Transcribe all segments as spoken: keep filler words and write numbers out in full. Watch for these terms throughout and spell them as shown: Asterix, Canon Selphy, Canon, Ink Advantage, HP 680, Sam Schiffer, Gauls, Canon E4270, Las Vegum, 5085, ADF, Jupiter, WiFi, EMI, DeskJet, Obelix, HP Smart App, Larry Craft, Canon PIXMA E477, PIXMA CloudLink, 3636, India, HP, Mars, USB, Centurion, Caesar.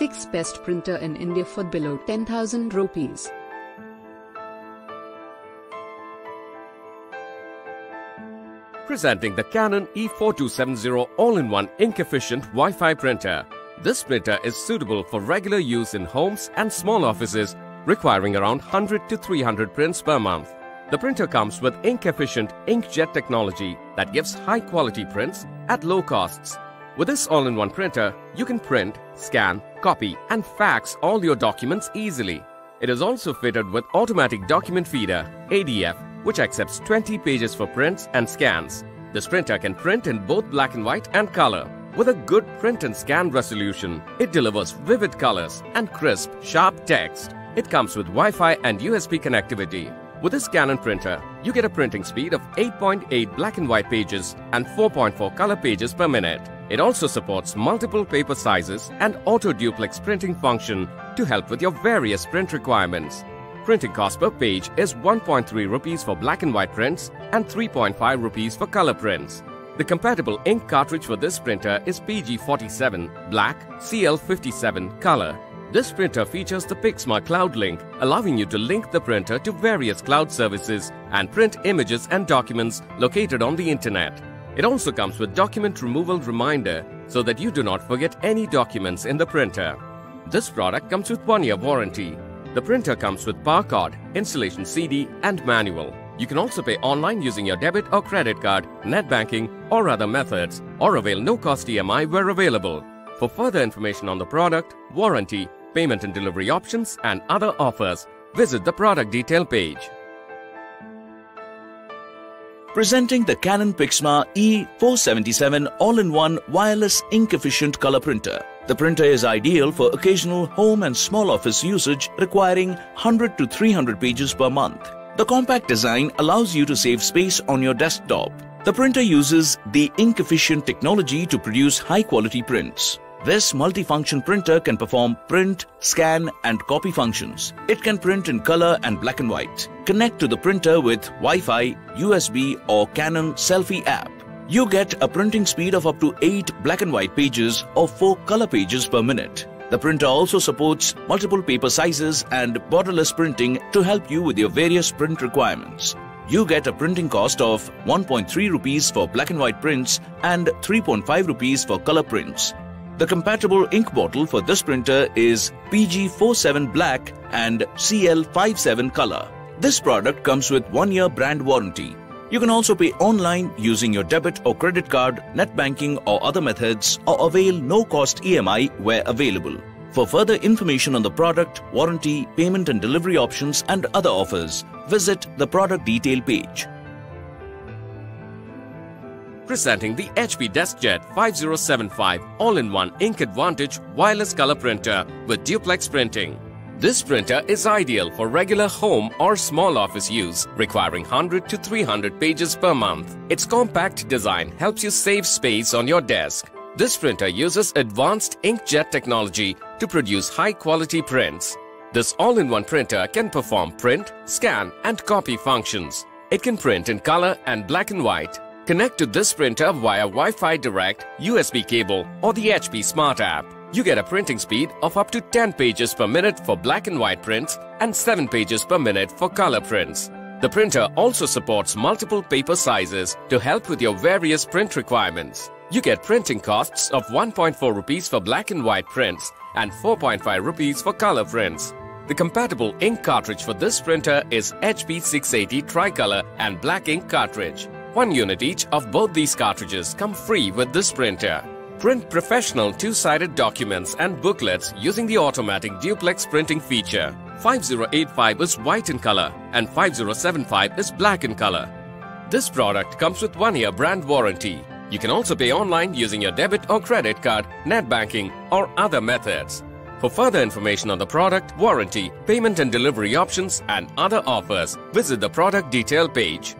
six best printer in India for below ten thousand rupees. Presenting the Canon E four two seven zero all-in-one ink-efficient Wi-Fi printer. This printer is suitable for regular use in homes and small offices, requiring around one hundred to three hundred prints per month. The printer comes with ink-efficient inkjet technology that gives high-quality prints at low costs. With this all-in-one printer, you can print, scan, copy and fax all your documents easily. It is also fitted with automatic document feeder, A D F, which accepts twenty pages for prints and scans. This printer can print in both black and white and color. With a good print and scan resolution, it delivers vivid colors and crisp, sharp text. It comes with Wi-Fi and U S B connectivity. With this Canon printer, you get a printing speed of eight point eight black and white pages and four point four color pages per minute. It also supports multiple paper sizes and auto-duplex printing function to help with your various print requirements. Printing cost per page is one point three rupees for black and white prints and three point five rupees for color prints. The compatible ink cartridge for this printer is P G forty-seven black, C L fifty-seven color. This printer features the PIXMA CloudLink, allowing you to link the printer to various cloud services and print images and documents located on the internet. It also comes with document removal reminder so that you do not forget any documents in the printer. This product comes with one year warranty. The printer comes with power cord, installation C D and manual. You can also pay online using your debit or credit card, net banking or other methods, or avail no-cost E M I where available. For further information on the product, warranty, payment and delivery options and other offers, visit the product detail page. Presenting the Canon PIXMA E four seventy-seven all-in-one wireless ink-efficient color printer. The printer is ideal for occasional home and small office usage requiring one hundred to three hundred pages per month. The compact design allows you to save space on your desktop. The printer uses the ink-efficient technology to produce high-quality prints. This multifunction printer can perform print, scan and copy functions. It can print in color and black and white. Connect to the printer with Wi-Fi, U S B or Canon Selphy app. You get a printing speed of up to eight black and white pages or four color pages per minute. The printer also supports multiple paper sizes and borderless printing to help you with your various print requirements. You get a printing cost of one point three rupees for black and white prints and three point five rupees for color prints. The compatible ink bottle for this printer is P G forty-seven black and C L fifty-seven color. This product comes with one year brand warranty. You can also pay online using your debit or credit card, net banking or other methods, or avail no-cost E M I where available. For further information on the product, warranty, payment and delivery options and other offers, visit the product detail page. Presenting the H P DeskJet fifty seventy-five all-in-one Ink Advantage wireless color printer with duplex printing. This printer is ideal for regular home or small office use, requiring one hundred to three hundred pages per month. Its compact design helps you save space on your desk. This printer uses advanced inkjet technology to produce high-quality prints. This all-in-one printer can perform print, scan and copy functions. It can print in color and black and white. Connect to this printer via Wi-Fi Direct, U S B cable or the H P Smart App. You get a printing speed of up to ten pages per minute for black and white prints and seven pages per minute for color prints. The printer also supports multiple paper sizes to help with your various print requirements. You get printing costs of one point four rupees for black and white prints and four point five rupees for color prints. The compatible ink cartridge for this printer is H P six eighty tricolor and black ink cartridge. One unit each of both these cartridges come free with this printer. Print professional two-sided documents and booklets using the automatic duplex printing feature. fifty eighty-five is white in color and fifty seventy-five is black in color. This product comes with one year brand warranty. You can also pay online using your debit or credit card, net banking or other methods. For further information on the product, warranty, payment and delivery options and other offers, visit the product detail page.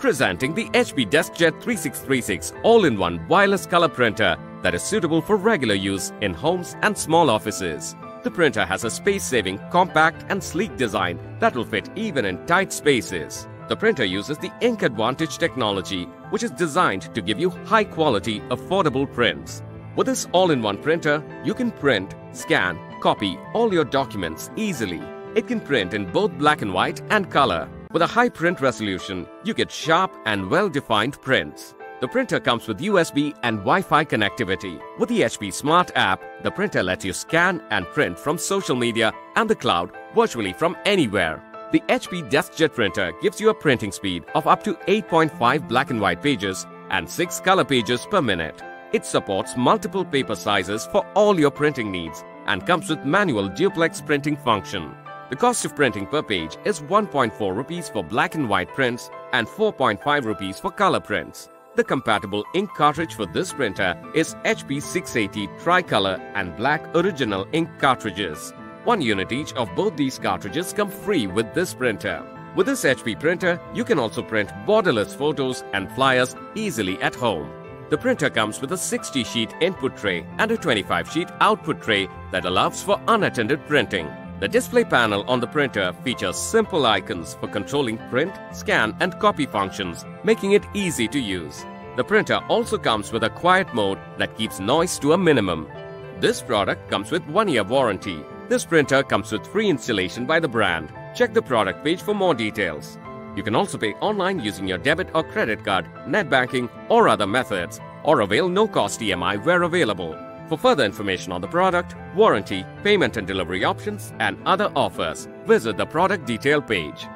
Presenting the H P DeskJet thirty-six thirty-six all-in-one wireless color printer that is suitable for regular use in homes and small offices. The printer has a space-saving, compact and sleek design that will fit even in tight spaces. The printer uses the Ink Advantage technology, which is designed to give you high-quality, affordable prints. With this all-in-one printer, you can print, scan, copy all your documents easily. It can print in both black and white and color. With a high print resolution, you get sharp and well-defined prints. The printer comes with U S B and Wi-Fi connectivity. With the H P Smart App, the printer lets you scan and print from social media and the cloud virtually from anywhere. The H P DeskJet printer gives you a printing speed of up to eight point five black and white pages and six color pages per minute. It supports multiple paper sizes for all your printing needs and comes with manual duplex printing function. The cost of printing per page is one point four rupees for black and white prints and four point five rupees for color prints. The compatible ink cartridge for this printer is H P six eighty tricolor and black original ink cartridges. One unit each of both these cartridges come free with this printer. With this H P printer, you can also print borderless photos and flyers easily at home. The printer comes with a sixty sheet input tray and a twenty-five sheet output tray that allows for unattended printing. The display panel on the printer features simple icons for controlling print, scan and copy functions, making it easy to use. The printer also comes with a quiet mode that keeps noise to a minimum. This product comes with one year warranty. This printer comes with free installation by the brand. Check the product page for more details. You can also pay online using your debit or credit card, net banking or other methods, or avail no-cost E M I where available. For further information on the product, warranty, payment and delivery options, and other offers, visit the product detail page.